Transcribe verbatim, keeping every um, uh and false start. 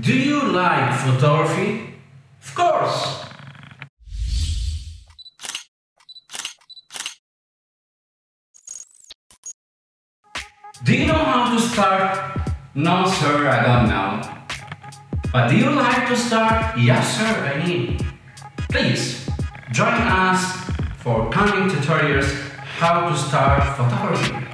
Do you like photography? Of course! Do you know how to start? No sir, I don't know. But do you like to start? Yes sir, I need. Please, join us for coming tutorials how to start photography.